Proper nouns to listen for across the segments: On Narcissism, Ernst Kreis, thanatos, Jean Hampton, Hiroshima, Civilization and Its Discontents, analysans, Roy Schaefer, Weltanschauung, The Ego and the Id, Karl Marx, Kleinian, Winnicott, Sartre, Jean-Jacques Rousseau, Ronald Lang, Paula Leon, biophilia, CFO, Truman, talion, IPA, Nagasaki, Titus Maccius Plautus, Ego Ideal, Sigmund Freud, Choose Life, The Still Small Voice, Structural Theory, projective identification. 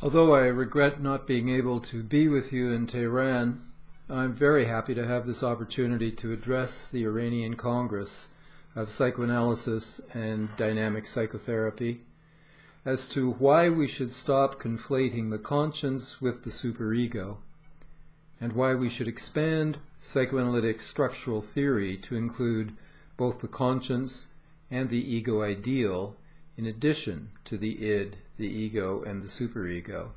Although I regret not being able to be with you in Tehran, I'm very happy to have this opportunity to address the Iranian Congress of Psychoanalysis and Dynamic Psychotherapy as to why we should stop conflating the conscience with the superego, and why we should expand psychoanalytic structural theory to include both the conscience and the ego ideal, in addition to the id, the ego, and the superego.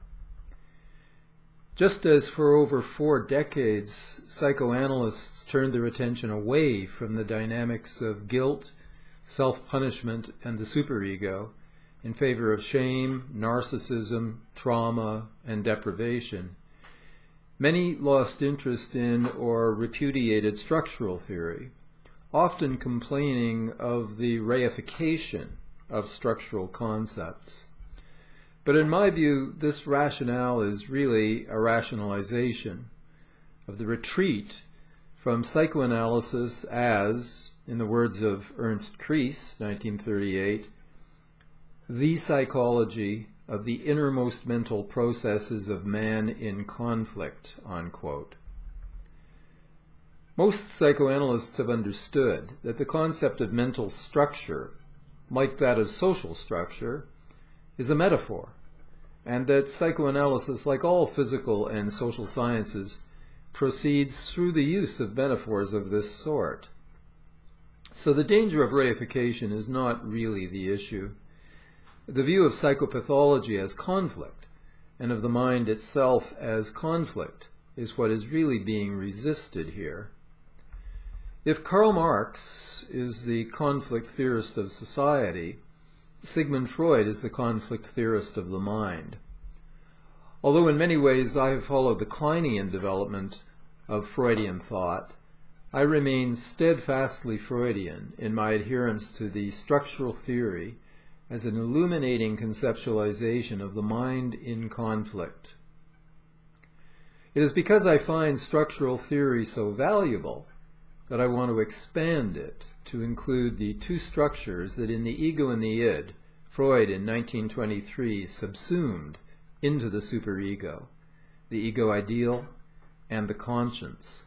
Just as for over 4 decades, psychoanalysts turned their attention away from the dynamics of guilt, self-punishment, and the superego in favor of shame, narcissism, trauma, and deprivation, many lost interest in or repudiated structural theory, often complaining of the reification of structural concepts. But in my view, this rationale is really a rationalization of the retreat from psychoanalysis as, in the words of Ernst Kreis, 1938, the psychology of the innermost mental processes of man in conflict, unquote. Most psychoanalysts have understood that the concept of mental structure, like that of social structure, is a metaphor, and that psychoanalysis, like all physical and social sciences, proceeds through the use of metaphors of this sort. So the danger of reification is not really the issue. The view of psychopathology as conflict, and of the mind itself as conflict, is what is really being resisted here. If Karl Marx is the conflict theorist of society, Sigmund Freud is the conflict theorist of the mind. Although in many ways I have followed the Kleinian development of Freudian thought, I remain steadfastly Freudian in my adherence to the structural theory as an illuminating conceptualization of the mind in conflict. It is because I find structural theory so valuable that I want to expand it to include the two structures that in The Ego and the Id, Freud in 1923 subsumed into the superego, the ego ideal and the conscience.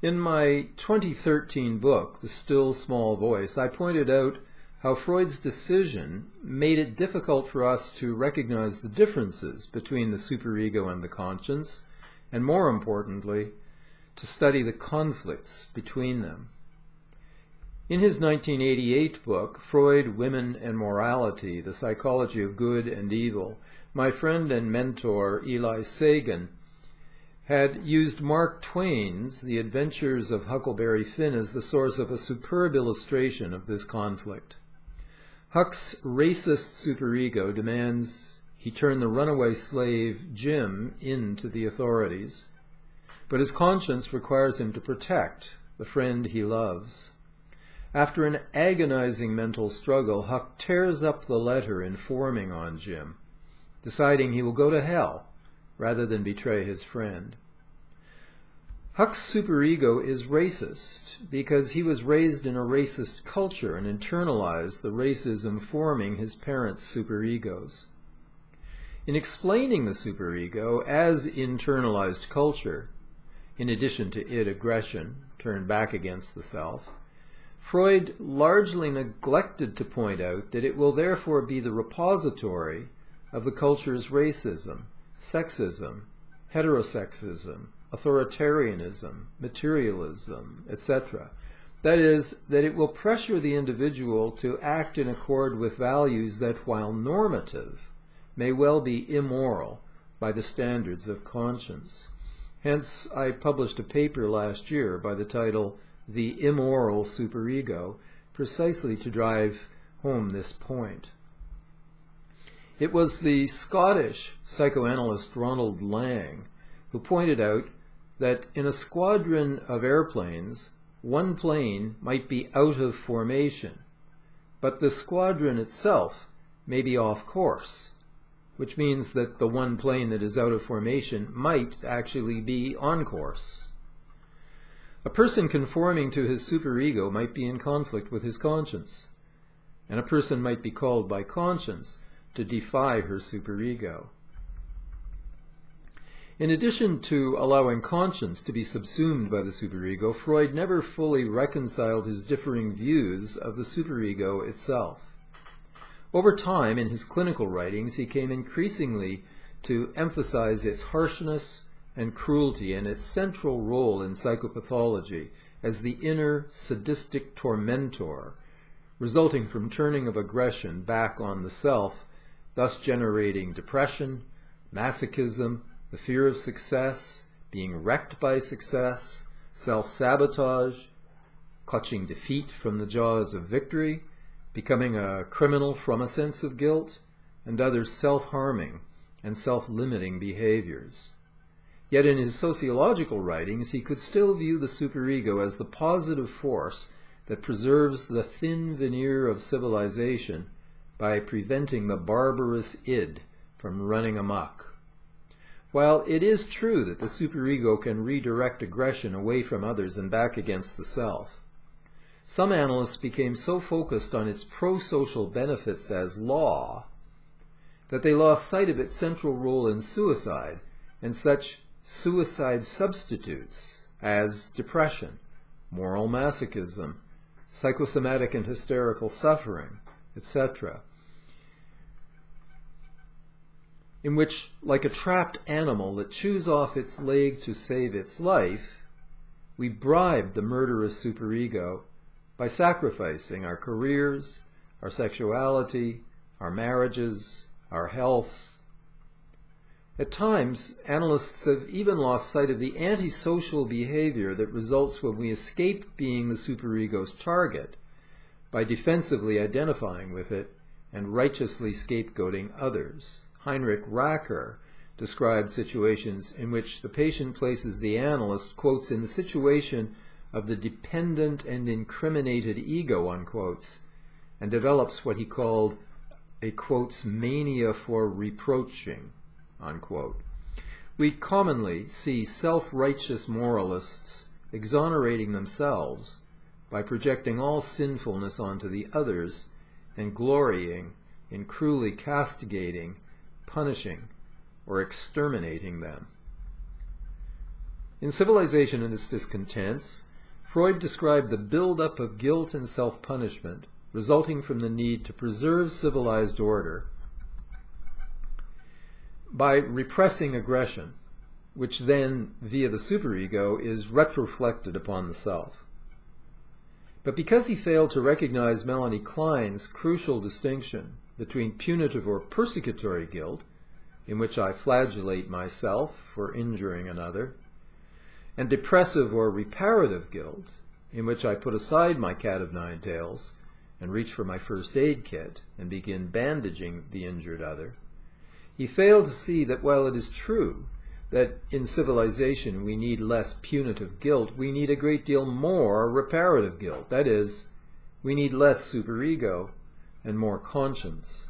In my 2013 book, The Still Small Voice, I pointed out how Freud's decision made it difficult for us to recognize the differences between the superego and the conscience, and more importantly, to study the conflicts between them. In his 1988 book, Freud, Women and Morality, The Psychology of Good and Evil, my friend and mentor, Eli Sagan, had used Mark Twain's The Adventures of Huckleberry Finn as the source of a superb illustration of this conflict. Huck's racist superego demands he turn the runaway slave Jim into the authorities, but his conscience requires him to protect the friend he loves. After an agonizing mental struggle, Huck tears up the letter informing on Jim, deciding he will go to hell rather than betray his friend. Huck's superego is racist because he was raised in a racist culture and internalized the racism forming his parents' superegos. In explaining the superego as internalized culture, in addition to id aggression turned back against the self, Freud largely neglected to point out that it will therefore be the repository of the culture's racism, sexism, heterosexism, authoritarianism, materialism, etc. That is, that it will pressure the individual to act in accord with values that, while normative, may well be immoral by the standards of conscience. Hence, I published a paper last year by the title The Immoral Superego, precisely to drive home this point. It was the Scottish psychoanalyst Ronald Lang who pointed out that in a squadron of airplanes, one plane might be out of formation, but the squadron itself may be off course, which means that the one plane that is out of formation might actually be on course. A person conforming to his superego might be in conflict with his conscience, and a person might be called by conscience to defy her superego. In addition to allowing conscience to be subsumed by the superego, Freud never fully reconciled his differing views of the superego itself. Over time, in his clinical writings, he came increasingly to emphasize its harshness and cruelty and its central role in psychopathology as the inner sadistic tormentor, resulting from turning of aggression back on the self, thus generating depression, masochism, the fear of success, being wrecked by success, self-sabotage, clutching defeat from the jaws of victory, becoming a criminal from a sense of guilt, and other self-harming and self-limiting behaviors. Yet in his sociological writings, he could still view the superego as the positive force that preserves the thin veneer of civilization by preventing the barbarous id from running amok. While it is true that the superego can redirect aggression away from others and back against the self, some analysts became so focused on its pro-social benefits as law that they lost sight of its central role in suicide and such suicide substitutes as depression, moral masochism, psychosomatic and hysterical suffering, etc., in which, like a trapped animal that chews off its leg to save its life, we bribe the murderous superego by sacrificing our careers, our sexuality, our marriages, our health. At times, analysts have even lost sight of the antisocial behavior that results when we escape being the superego's target by defensively identifying with it and righteously scapegoating others. Heinrich Racker described situations in which the patient places the analyst, quotes, in the situation of the dependent and incriminated ego, unquotes, and develops what he called a, quotes, mania for reproaching, unquote. We commonly see self-righteous moralists exonerating themselves by projecting all sinfulness onto the others and glorying in cruelly castigating, punishing, or exterminating them. In Civilization and Its Discontents, Freud described the buildup of guilt and self-punishment resulting from the need to preserve civilized order by repressing aggression, which then, via the superego, is retroflected upon the self. But because he failed to recognize Melanie Klein's crucial distinction between punitive or persecutory guilt, in which I flagellate myself for injuring another, and depressive or reparative guilt, in which I put aside my cat of nine tails and reach for my first aid kit and begin bandaging the injured other, he failed to see that while it is true that in civilization we need less punitive guilt, we need a great deal more reparative guilt. That is, we need less superego and more conscience.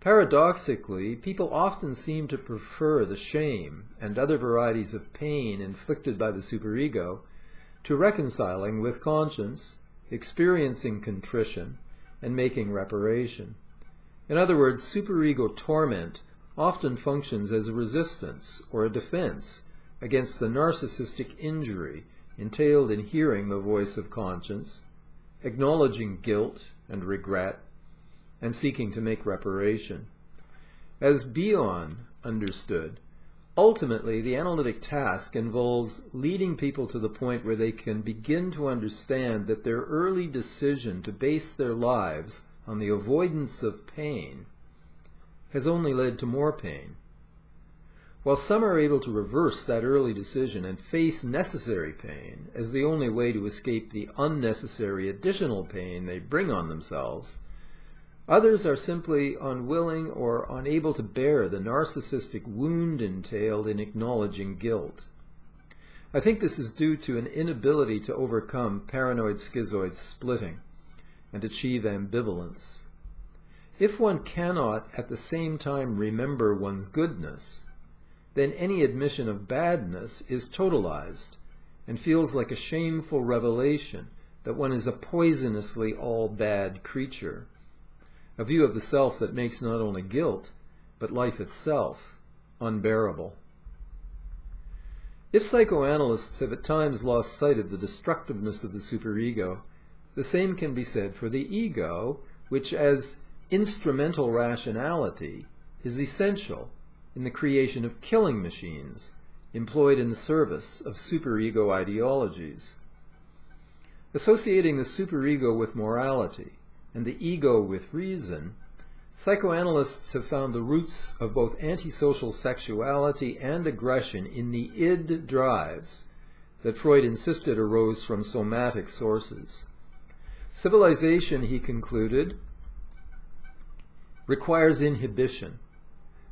Paradoxically, people often seem to prefer the shame and other varieties of pain inflicted by the superego to reconciling with conscience, experiencing contrition, and making reparation. In other words, superego torment often functions as a resistance or a defense against the narcissistic injury entailed in hearing the voice of conscience, acknowledging guilt and regret, and seeking to make reparation. As Bion understood, ultimately the analytic task involves leading people to the point where they can begin to understand that their early decision to base their lives on the avoidance of pain has only led to more pain. While some are able to reverse that early decision and face necessary pain as the only way to escape the unnecessary additional pain they bring on themselves, others are simply unwilling or unable to bear the narcissistic wound entailed in acknowledging guilt. I think this is due to an inability to overcome paranoid-schizoid splitting and achieve ambivalence. If one cannot at the same time remember one's goodness, then any admission of badness is totalized and feels like a shameful revelation that one is a poisonously all-bad creature. a view of the self that makes not only guilt, but life itself unbearable. If psychoanalysts have at times lost sight of the destructiveness of the superego, the same can be said for the ego, which as instrumental rationality is essential in the creation of killing machines employed in the service of superego ideologies. Associating the superego with morality and the ego with reason, psychoanalysts have found the roots of both antisocial sexuality and aggression in the id drives that Freud insisted arose from somatic sources. Civilization, he concluded, requires inhibition,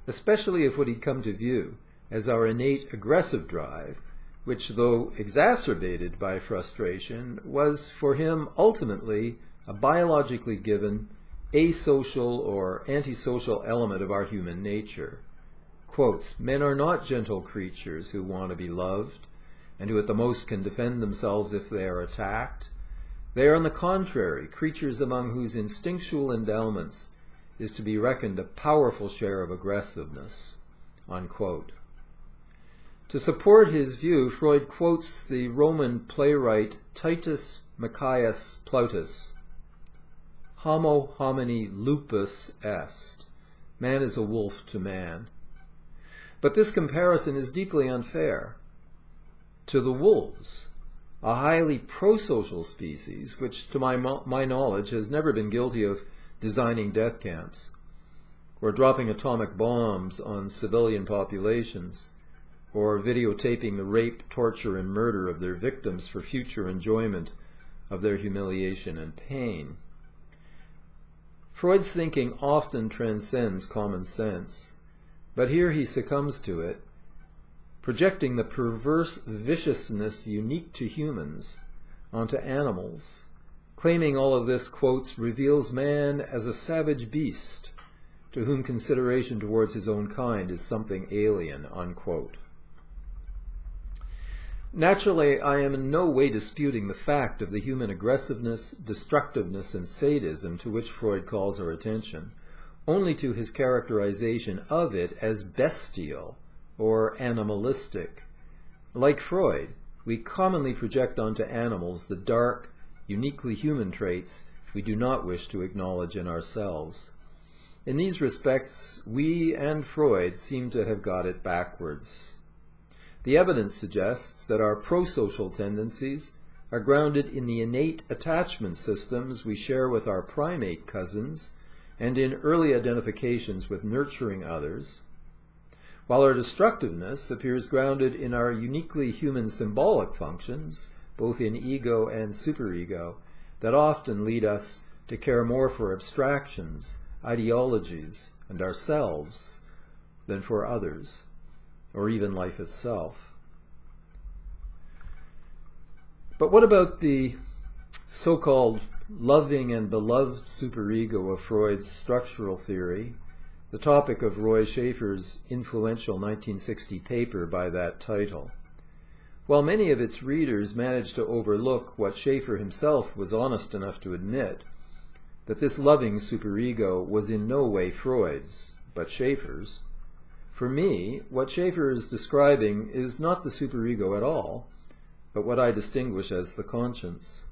especially of what he'd come to view as our innate aggressive drive, which, though exacerbated by frustration, was for him ultimately a biologically given asocial or antisocial element of our human nature. Quotes, "Men are not gentle creatures who want to be loved, and who at the most can defend themselves if they are attacked. They are, on the contrary, creatures among whose instinctual endowments is to be reckoned a powerful share of aggressiveness." Unquote. To support his view, Freud quotes the Roman playwright Titus Maccius Plautus, "Homo homini lupus est," man is a wolf to man. But this comparison is deeply unfair to the wolves, a highly prosocial species which, to my knowledge, has never been guilty of designing death camps or dropping atomic bombs on civilian populations or videotaping the rape, torture, and murder of their victims for future enjoyment of their humiliation and pain. Freud's thinking often transcends common sense, but here he succumbs to it, projecting the perverse viciousness unique to humans onto animals, claiming all of this, quotes, "reveals man as a savage beast to whom consideration towards his own kind is something alien," unquote. Naturally, I am in no way disputing the fact of the human aggressiveness, destructiveness, and sadism to which Freud calls our attention, only to his characterization of it as bestial or animalistic. Like Freud, we commonly project onto animals the dark, uniquely human traits we do not wish to acknowledge in ourselves. In these respects, we and Freud seem to have got it backwards. The evidence suggests that our prosocial tendencies are grounded in the innate attachment systems we share with our primate cousins and in early identifications with nurturing others, while our destructiveness appears grounded in our uniquely human symbolic functions, both in ego and superego, that often lead us to care more for abstractions, ideologies, and ourselves than for others, or even life itself. But what about the so-called loving and beloved superego of Freud's structural theory, the topic of Roy Schaefer's influential 1960 paper by that title? While many of its readers managed to overlook what Schaefer himself was honest enough to admit, that this loving superego was in no way Freud's, but Schaefer's, for me, what Schaefer is describing is not the superego at all, but what I distinguish as the conscience.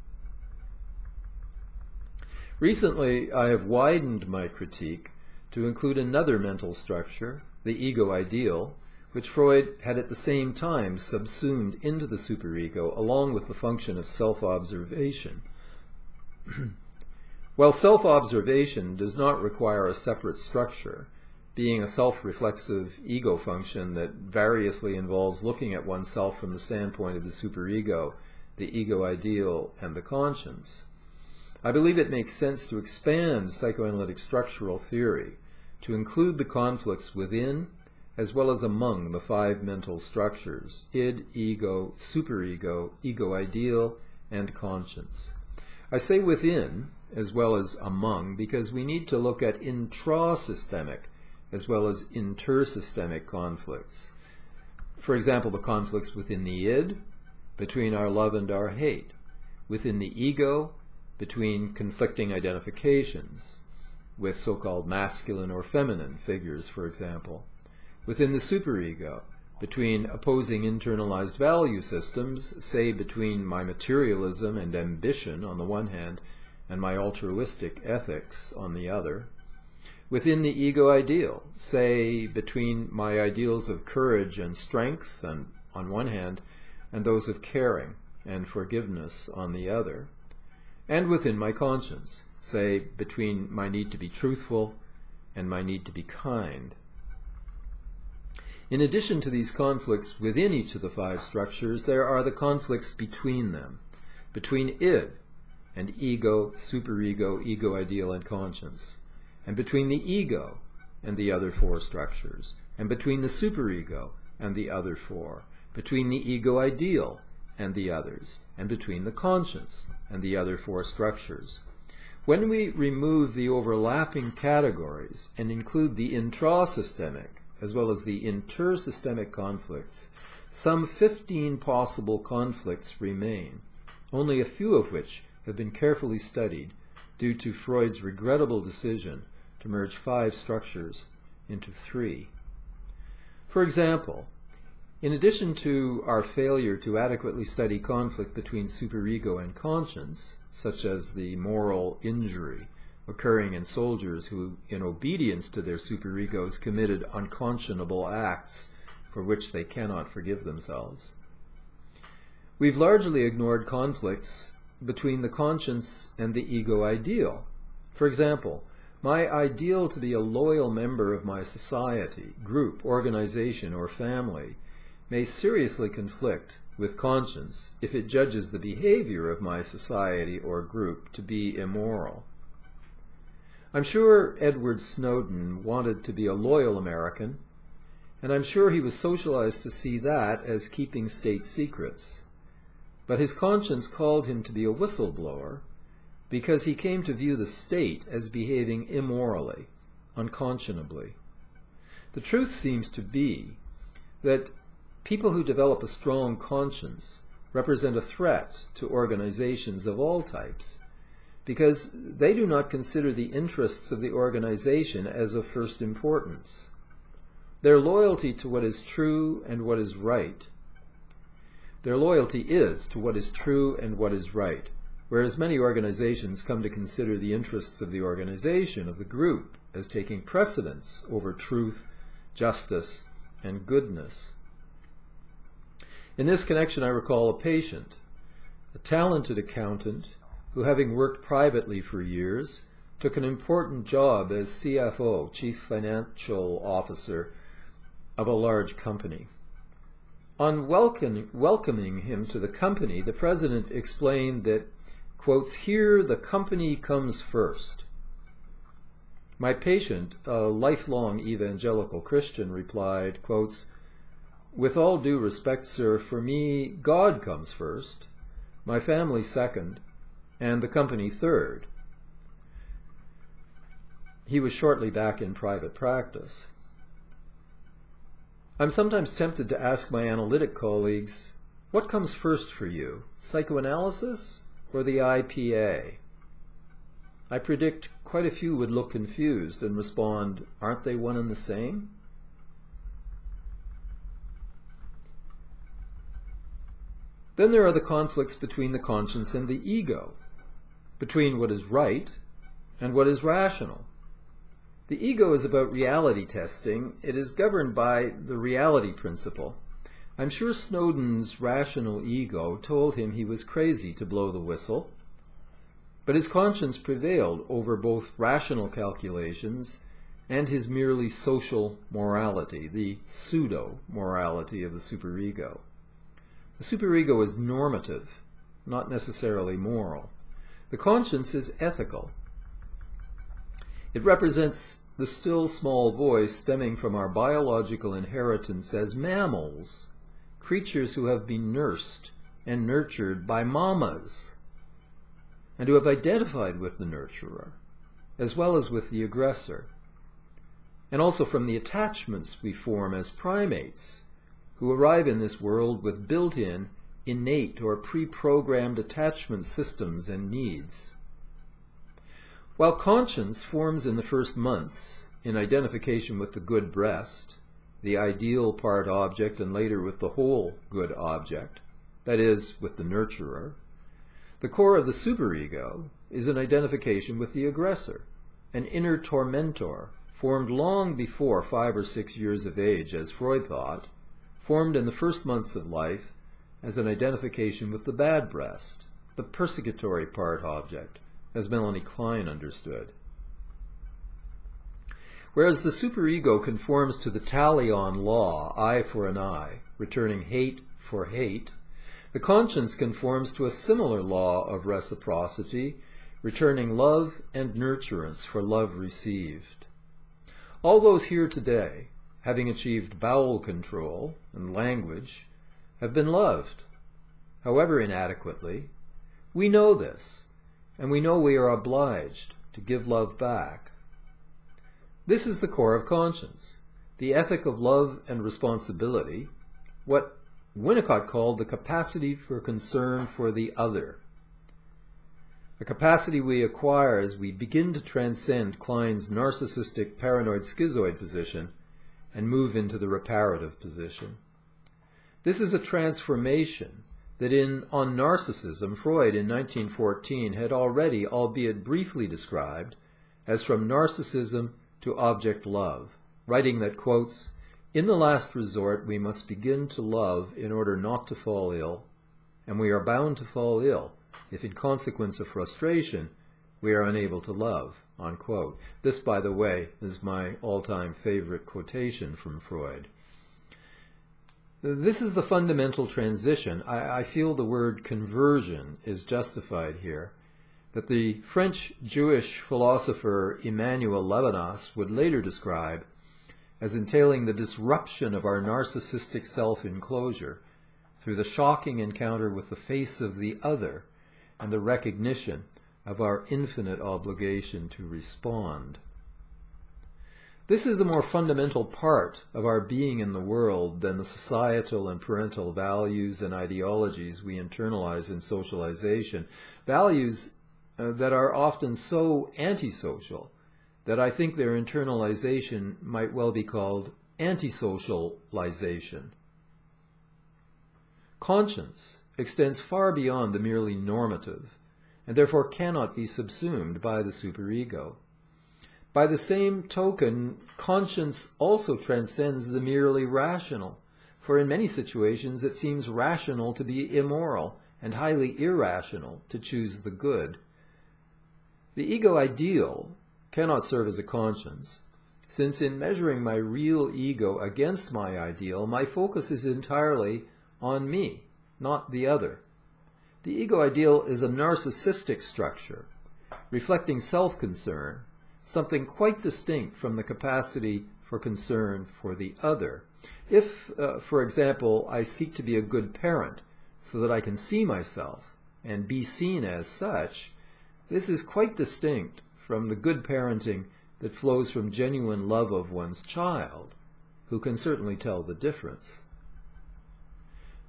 Recently, I have widened my critique to include another mental structure, the ego ideal, which Freud had at the same time subsumed into the superego along with the function of self-observation. While self-observation does not require a separate structure, being a self-reflexive ego function that variously involves looking at oneself from the standpoint of the superego, the ego ideal, and the conscience, I believe it makes sense to expand psychoanalytic structural theory to include the conflicts within as well as among the five mental structures, id, ego, superego, ego ideal, and conscience. I say within as well as among because we need to look at intrasystemic as well as intersystemic conflicts. For example, the conflicts within the id, between our love and our hate, within the ego, between conflicting identifications, with so-called masculine or feminine figures, for example. Within the superego, between opposing internalized value systems, say between my materialism and ambition on the one hand, and my altruistic ethics on the other. Within the ego ideal, say between my ideals of courage and strength on one hand, and those of caring and forgiveness on the other. And within my conscience, say between my need to be truthful and my need to be kind. In addition to these conflicts within each of the five structures, there are the conflicts between them, between id and ego, superego, ego ideal, and conscience, and between the ego and the other four structures, and between the superego and the other four, between the ego ideal and the others, and between the conscience and the other four structures. When we remove the overlapping categories and include the intrasystemic as well as the intersystemic conflicts, some 15 possible conflicts remain, only a few of which have been carefully studied due to Freud's regrettable decision to merge 5 structures into 3. For example, in addition to our failure to adequately study conflict between superego and conscience, such as the moral injury occurring in soldiers who, in obedience to their superegos, committed unconscionable acts for which they cannot forgive themselves. We've largely ignored conflicts between the conscience and the ego ideal. For example, my ideal to be a loyal member of my society, group, organization, or family may seriously conflict with conscience if it judges the behavior of my society or group to be immoral. I'm sure Edward Snowden wanted to be a loyal American, and I'm sure he was socialized to see that as keeping state secrets. But his conscience called him to be a whistleblower because he came to view the state as behaving immorally, unconscionably. The truth seems to be that people who develop a strong conscience represent a threat to organizations of all types, because they do not consider the interests of the organization as of first importance. Their loyalty to what is true and what is right. Their loyalty is to what is true and what is right, whereas many organizations come to consider the interests of the organization, of the group, as taking precedence over truth, justice, and goodness. In this connection, I recall a patient, a talented accountant, who, having worked privately for years, took an important job as CFO, Chief Financial Officer, of a large company. On welcoming him to the company, the president explained that, quotes, "Here the company comes first." My patient, a lifelong evangelical Christian, replied, quotes, "With all due respect, sir, for me, God comes first, my family second, and the company third." He was shortly back in private practice. I'm sometimes tempted to ask my analytic colleagues, what comes first for you, psychoanalysis or the IPA? I predict quite a few would look confused and respond, aren't they one and the same? Then there are the conflicts between the conscience and the ego, between what is right and what is rational. The ego is about reality testing. It is governed by the reality principle. I'm sure Snowden's rational ego told him he was crazy to blow the whistle, but his conscience prevailed over both rational calculations and his merely social morality, the pseudo-morality of the superego. The superego is normative, not necessarily moral. The conscience is ethical. It represents the still small voice stemming from our biological inheritance as mammals, creatures who have been nursed and nurtured by mamas, and who have identified with the nurturer, as well as with the aggressor, and also from the attachments we form as primates, who arrive in this world with built-in, innate or pre-programmed attachment systems and needs. While conscience forms in the first months in identification with the good breast, the ideal part object, and later with the whole good object, that is, with the nurturer, the core of the superego is an identification with the aggressor, an inner tormentor formed long before 5 or 6 years of age, as Freud thought, formed in the first months of life as an identification with the bad breast, the persecutory part object, as Melanie Klein understood. Whereas the superego conforms to the talion law, eye for an eye, returning hate for hate, the conscience conforms to a similar law of reciprocity, returning love and nurturance for love received. All those here today, having achieved bowel control and language, have been loved, however inadequately. We know this, and we know we are obliged to give love back. This is the core of conscience, the ethic of love and responsibility, what Winnicott called the capacity for concern for the other. A capacity we acquire as we begin to transcend Klein's narcissistic paranoid schizoid position and move into the reparative position. This is a transformation that in On Narcissism, Freud in 1914 had already, albeit briefly, described as from narcissism to object love, writing that, quotes, "In the last resort we must begin to love in order not to fall ill, and we are bound to fall ill if in consequence of frustration we are unable to love," unquote. This, by the way, is my all-time favorite quotation from Freud. This is the fundamental transition. I feel the word conversion is justified here, that the French-Jewish philosopher Emmanuel Levinas would later describe as entailing the disruption of our narcissistic self-enclosure through the shocking encounter with the face of the other and the recognition of our infinite obligation to respond. This is a more fundamental part of our being in the world than the societal and parental values and ideologies we internalize in socialization, values that are often so antisocial that I think their internalization might well be called antisocialization. Conscience extends far beyond the merely normative, and therefore cannot be subsumed by the superego. By the same token, conscience also transcends the merely rational, for in many situations it seems rational to be immoral and highly irrational to choose the good. The ego ideal cannot serve as a conscience, since in measuring my real ego against my ideal, my focus is entirely on me, not the other. The ego ideal is a narcissistic structure, reflecting self-concern, something quite distinct from the capacity for concern for the other. If, for example, I seek to be a good parent so that I can see myself and be seen as such, this is quite distinct from the good parenting that flows from genuine love of one's child, who can certainly tell the difference.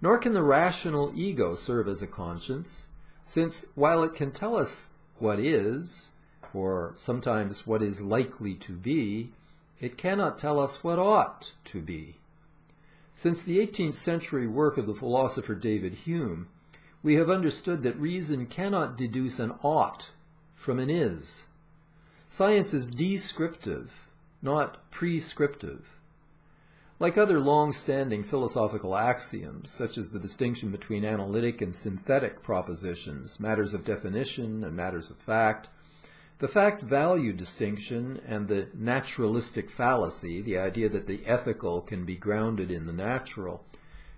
Nor can the rational ego serve as a conscience, since while it can tell us what is, or sometimes what is likely to be, it cannot tell us what ought to be. Since the 18th century work of the philosopher David Hume, we have understood that reason cannot deduce an ought from an is. Science is descriptive, not prescriptive. Like other long-standing philosophical axioms, such as the distinction between analytic and synthetic propositions, matters of definition and matters of fact, the fact-value distinction and the naturalistic fallacy, the idea that the ethical can be grounded in the natural,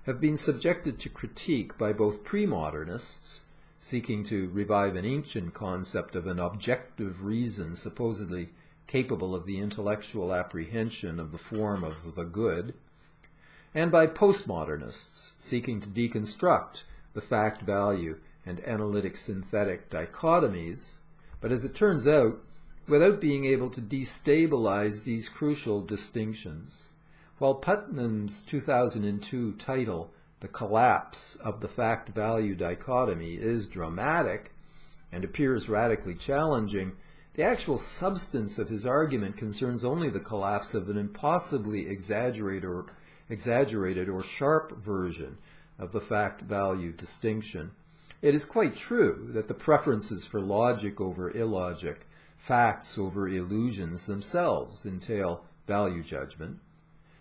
have been subjected to critique by both pre-modernists, seeking to revive an ancient concept of an objective reason supposedly capable of the intellectual apprehension of the form of the good, and by postmodernists, seeking to deconstruct the fact-value and analytic-synthetic dichotomies, but as it turns out, without being able to destabilize these crucial distinctions. While Putnam's 2002 title, The Collapse of the Fact-Value Dichotomy, is dramatic and appears radically challenging, The actual substance of his argument concerns only the collapse of an impossibly exaggerated or sharp version of the fact-value distinction. It is quite true that the preferences for logic over illogic, facts over illusions themselves entail value judgment.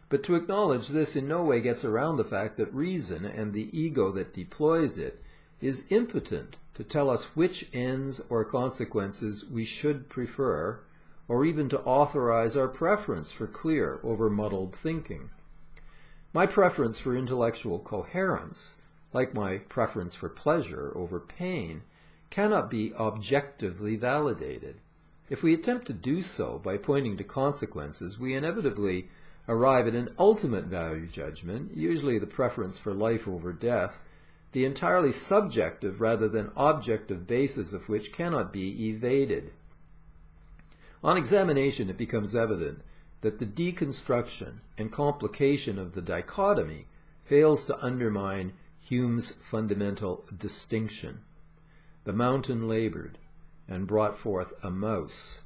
But to acknowledge this in no way gets around the fact that reason and the ego that deploys it is impotent to tell us which ends or consequences we should prefer, or even to authorize our preference for clear over muddled thinking. My preference for intellectual coherence, like my preference for pleasure over pain, cannot be objectively validated. If we attempt to do so by pointing to consequences, we inevitably arrive at an ultimate value judgment, usually the preference for life over death, the entirely subjective rather than objective basis of which cannot be evaded. On examination, it becomes evident that the deconstruction and complication of the dichotomy fails to undermine Hume's fundamental distinction. The mountain labored and brought forth a mouse.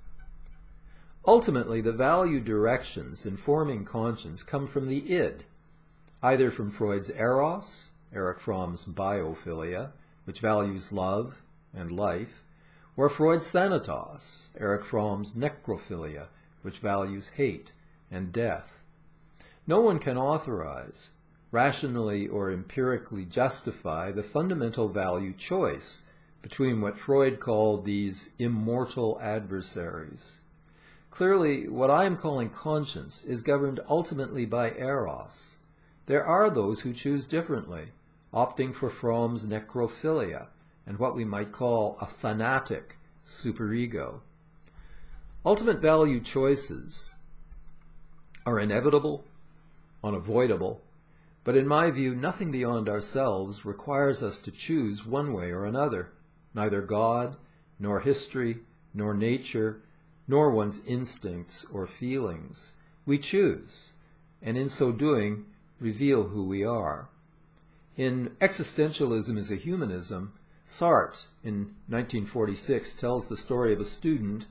Ultimately, the value directions informing conscience come from the id, either from Freud's eros, Erich Fromm's biophilia, which values love and life, or Freud's thanatos, Erich Fromm's necrophilia, which values hate and death. No one can authorize, rationally or empirically justify the fundamental value choice between what Freud called these immortal adversaries. Clearly, what I am calling conscience is governed ultimately by eros. There are those who choose differently, opting for Fromm's necrophilia and what we might call a thanatic superego. Ultimate value choices are inevitable, unavoidable, but in my view, nothing beyond ourselves requires us to choose one way or another. Neither God, nor history, nor nature, nor one's instincts or feelings. We choose, and in so doing, reveal who we are. In Existentialism is a Humanism, Sartre, in 1946, tells the story of a student,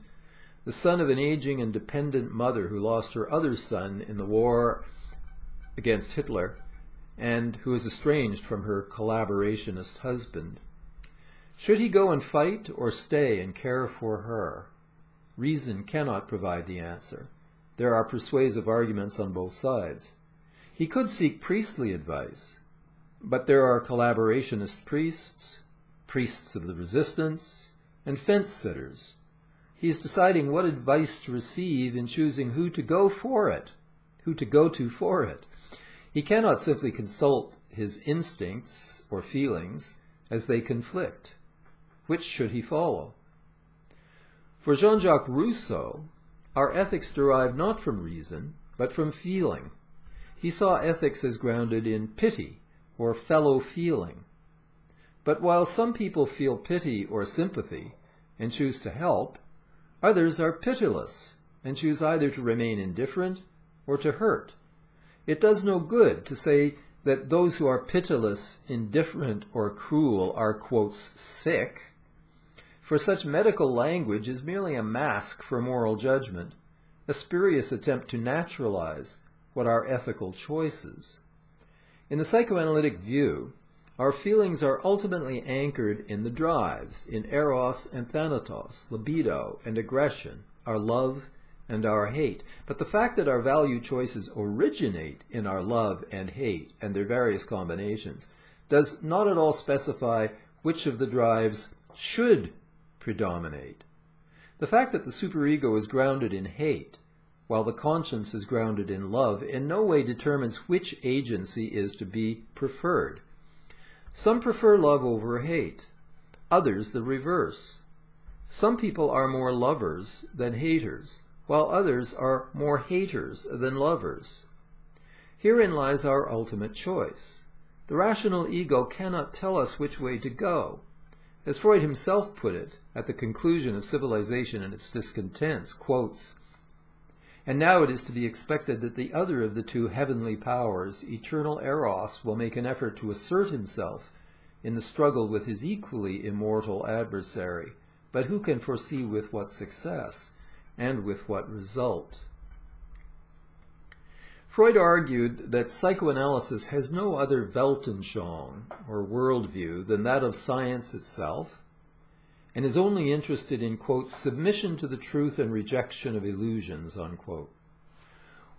the son of an aging and dependent mother who lost her other son in the war against Hitler, and who is estranged from her collaborationist husband. Should he go and fight or stay and care for her? Reason cannot provide the answer. There are persuasive arguments on both sides. He could seek priestly advice, but there are collaborationist priests, priests of the resistance, and fence-sitters. He is deciding what advice to receive and choosing who to go for it, who to go to for it. He cannot simply consult his instincts or feelings as they conflict. Which should he follow? For Jean-Jacques Rousseau, our ethics derive not from reason, but from feeling. He saw ethics as grounded in pity or fellow feeling. But while some people feel pity or sympathy and choose to help, others are pitiless and choose either to remain indifferent or to hurt. It does no good to say that those who are pitiless, indifferent, or cruel are, quotes, sick, for such medical language is merely a mask for moral judgment, a spurious attempt to naturalize what are ethical choices. In the psychoanalytic view, our feelings are ultimately anchored in the drives, in eros and thanatos, libido and aggression, our love and our hate. But the fact that our value choices originate in our love and hate and their various combinations does not at all specify which of the drives should predominate. The fact that the superego is grounded in hate, while the conscience is grounded in love, in no way determines which agency is to be preferred. Some prefer love over hate, others the reverse. Some people are more lovers than haters, while others are more haters than lovers. Herein lies our ultimate choice. The rational ego cannot tell us which way to go. As Freud himself put it at the conclusion of Civilization and Its Discontents, quotes, "And now it is to be expected that the other of the two heavenly powers, eternal Eros, will make an effort to assert himself in the struggle with his equally immortal adversary, but who can foresee with what success and with what result? Freud argued that psychoanalysis has no other Weltanschauung, or worldview, than that of science itself, and is only interested in, quote, submission to the truth and rejection of illusions, unquote.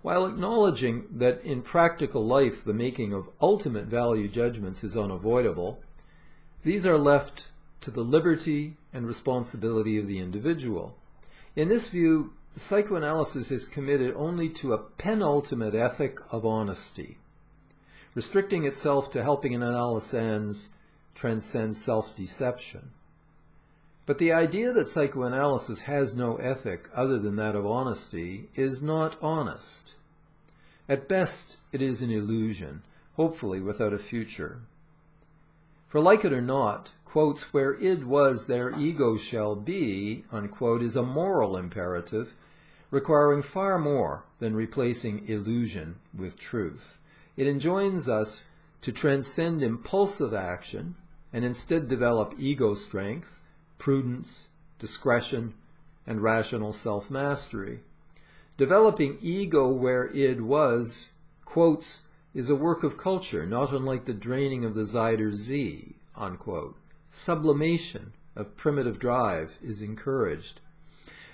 While acknowledging that in practical life the making of ultimate value judgments is unavoidable, these are left to the liberty and responsibility of the individual. In this view, psychoanalysis is committed only to a penultimate ethic of honesty, restricting itself to helping an analysans transcend self-deception. But the idea that psychoanalysis has no ethic other than that of honesty is not honest. At best, it is an illusion, hopefully without a future. For like it or not, quotes, "where id was there ego shall be," unquote, is a moral imperative requiring far more than replacing illusion with truth. It enjoins us to transcend impulsive action and instead develop ego strength, prudence, discretion, and rational self-mastery. Developing ego where id was, quotes, "is a work of culture, not unlike the draining of the Zuider Zee," unquote. Sublimation of primitive drive is encouraged.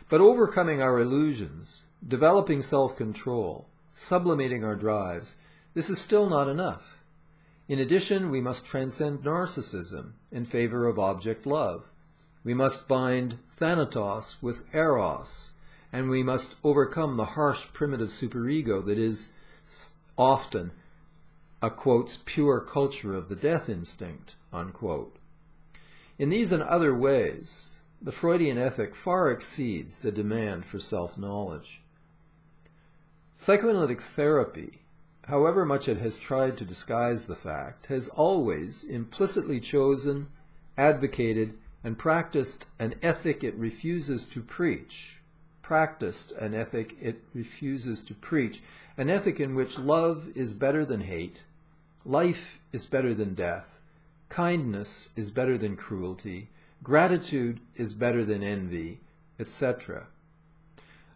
But overcoming our illusions, developing self-control, sublimating our drives, this is still not enough. In addition, we must transcend narcissism in favor of object love. We must bind thanatos with eros, and we must overcome the harsh primitive superego that is often a, quotes, "pure culture of the death instinct," unquote. In these and other ways, the Freudian ethic far exceeds the demand for self-knowledge. Psychoanalytic therapy, however much it has tried to disguise the fact, has always implicitly chosen, advocated, and practiced an ethic it refuses to preach, an ethic in which love is better than hate, life is better than death, kindness is better than cruelty, gratitude is better than envy, etc.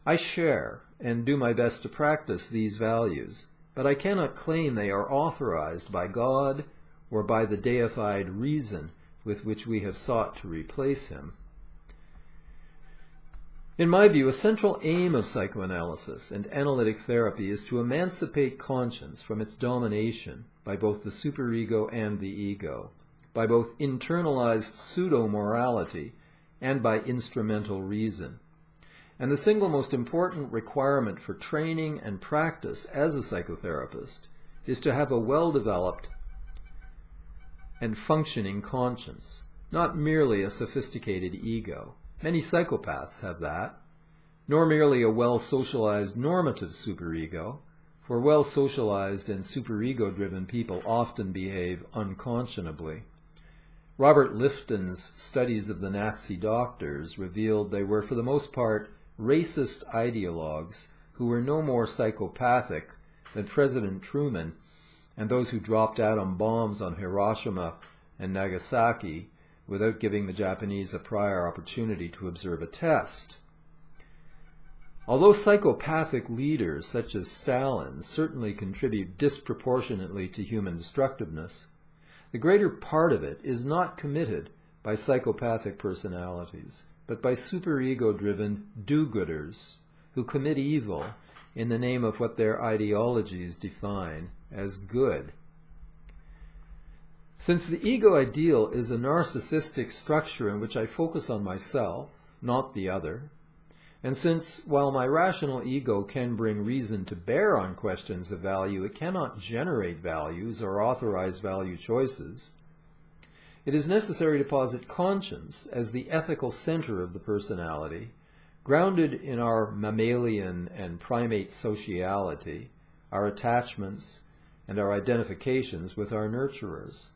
I share and do my best to practice these values, but I cannot claim they are authorized by God or by the deified reason with which we have sought to replace him. In my view, a central aim of psychoanalysis and analytic therapy is to emancipate conscience from its domination by both the superego and the ego, by both internalized pseudo-morality and by instrumental reason. And the single most important requirement for training and practice as a psychotherapist is to have a well-developed and functioning conscience, not merely a sophisticated ego. Many psychopaths have that, nor merely a well-socialized normative superego, for well-socialized and superego-driven people often behave unconscionably. Robert Lifton's studies of the Nazi doctors revealed they were, for the most part, racist ideologues who were no more psychopathic than President Truman and those who dropped atom bombs on Hiroshima and Nagasaki without giving the Japanese a prior opportunity to observe a test. Although psychopathic leaders such as Stalin certainly contribute disproportionately to human destructiveness, the greater part of it is not committed by psychopathic personalities, but by superego-driven do-gooders who commit evil in the name of what their ideologies define as good. Since the ego ideal is a narcissistic structure in which I focus on myself, not the other, and since while my rational ego can bring reason to bear on questions of value, it cannot generate values or authorize value choices, it is necessary to posit conscience as the ethical center of the personality, grounded in our mammalian and primate sociality, our attachments, and our identifications with our nurturers.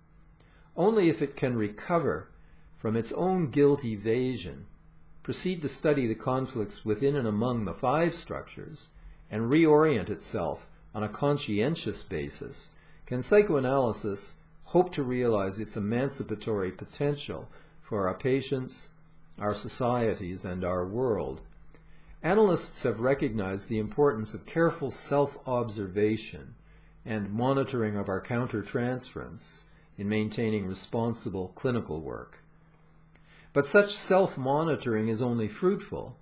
Only if it can recover from its own guilt evasion, proceed to study the conflicts within and among the five structures, and reorient itself on a conscientious basis, can psychoanalysis hope to realize its emancipatory potential for our patients our societies, and our world. Analysts have recognized the importance of careful self-observation and monitoring of our countertransference in maintaining responsible clinical work. But such self-monitoring is only fruitful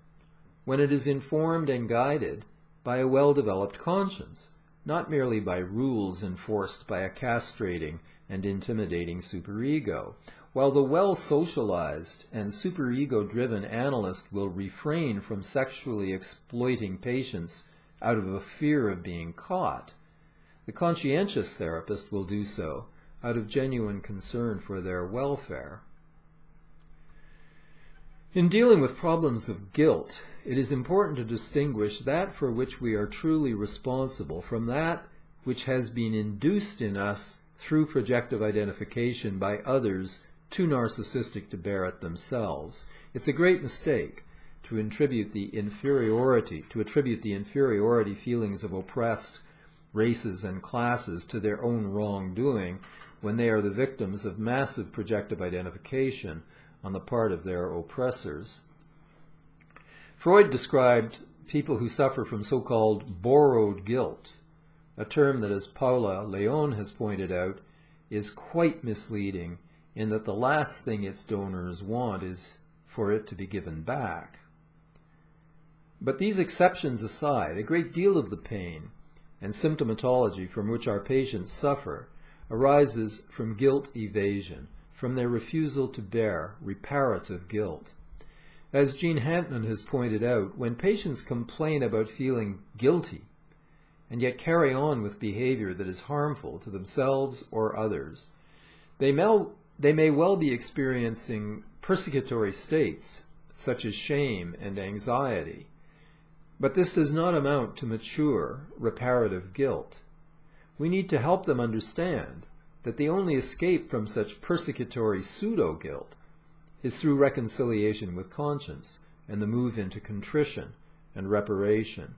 when it is informed and guided by a well-developed conscience, not merely by rules enforced by a castrating and intimidating superego. While the well-socialized and superego-driven analyst will refrain from sexually exploiting patients out of a fear of being caught, the conscientious therapist will do so out of genuine concern for their welfare. In dealing with problems of guilt, it is important to distinguish that for which we are truly responsible from that which has been induced in us through projective identification by others too narcissistic to bear it themselves. It's a great mistake to attribute the inferiority feelings of oppressed races and classes to their own wrongdoing when they are the victims of massive projective identification on the part of their oppressors. Freud described people who suffer from so-called borrowed guilt, a term that, as Paula Leon has pointed out, is quite misleading in that the last thing its donors want is for it to be given back. But these exceptions aside, a great deal of the pain and symptomatology from which our patients suffer arises from guilt evasion, from their refusal to bear reparative guilt. As Jean Hampton has pointed out, when patients complain about feeling guilty and yet carry on with behavior that is harmful to themselves or others, they may well be experiencing persecutory states such as shame and anxiety, but this does not amount to mature reparative guilt. We need to help them understand that the only escape from such persecutory pseudo-guilt is through reconciliation with conscience and the move into contrition and reparation.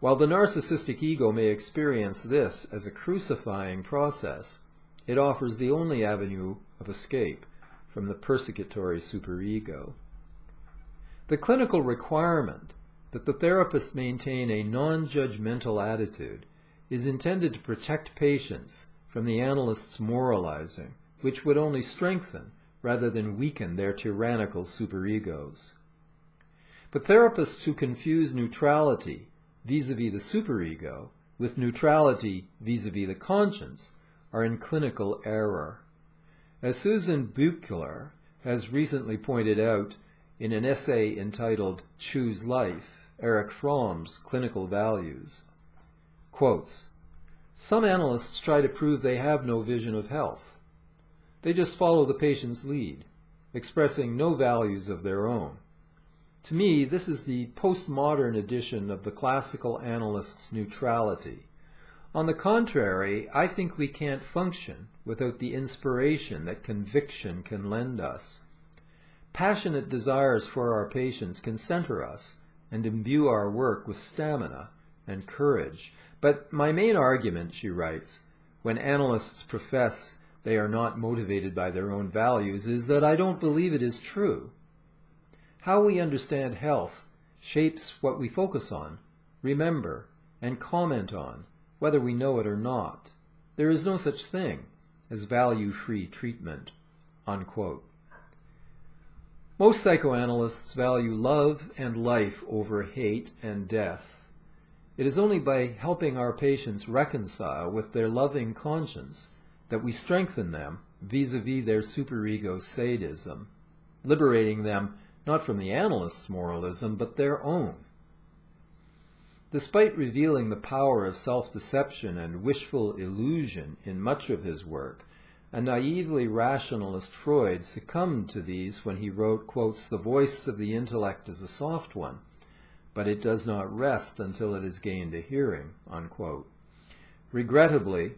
While the narcissistic ego may experience this as a crucifying process, it offers the only avenue of escape from the persecutory superego. The clinical requirement that the therapist maintain a non-judgmental attitude is intended to protect patients from the analyst's moralizing, which would only strengthen rather than weaken their tyrannical superegos. But therapists who confuse neutrality vis-à-vis the superego with neutrality vis-à-vis the conscience are in clinical error. As Susan Buchler has recently pointed out in an essay entitled Choose Life, Eric Fromm's Clinical Values, quotes, "Some analysts try to prove they have no vision of health. They just follow the patient's lead, expressing no values of their own. To me, this is the postmodern edition of the classical analyst's neutrality. On the contrary, I think we can't function without the inspiration that conviction can lend us. Passionate desires for our patients can center us and imbue our work with stamina and courage. But my main argument," she writes, "when analysts profess they are not motivated by their own values is that I don't believe it is true. How we understand health shapes what we focus on, remember, and comment on, whether we know it or not. There is no such thing as value-free treatment," unquote. Most psychoanalysts value love and life over hate and death. It is only by helping our patients reconcile with their loving conscience that we strengthen them vis-à-vis their superego sadism, liberating them not from the analyst's moralism, but their own. Despite revealing the power of self-deception and wishful illusion in much of his work, a naively rationalist Freud succumbed to these when he wrote, quotes, "The voice of the intellect is a soft one, but it does not rest until it has gained a hearing," unquote. Regrettably,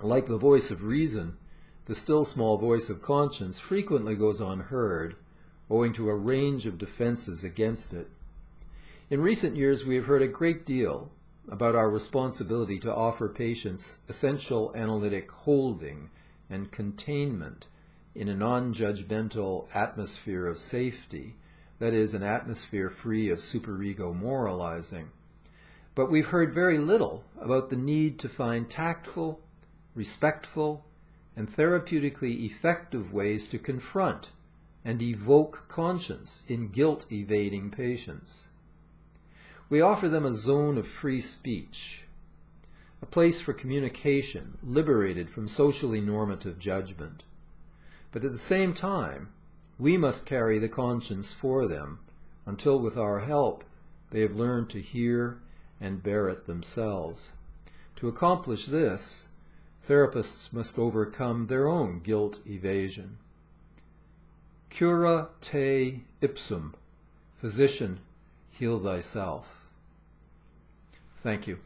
like the voice of reason, the still small voice of conscience frequently goes unheard, owing to a range of defenses against it. In recent years, we have heard a great deal about our responsibility to offer patients essential analytic holding and containment in a non-judgmental atmosphere of safety, that is, an atmosphere free of superego moralizing. But we've heard very little about the need to find tactful, respectful, and therapeutically effective ways to confront and evoke conscience in guilt-evading patients. We offer them a zone of free speech, a place for communication liberated from socially normative judgment. But at the same time, we must carry the conscience for them until, with our help, they have learned to hear and bear it themselves. To accomplish this, therapists must overcome their own guilt evasion. Cura te ipsum, physician, heal thyself. Thank you.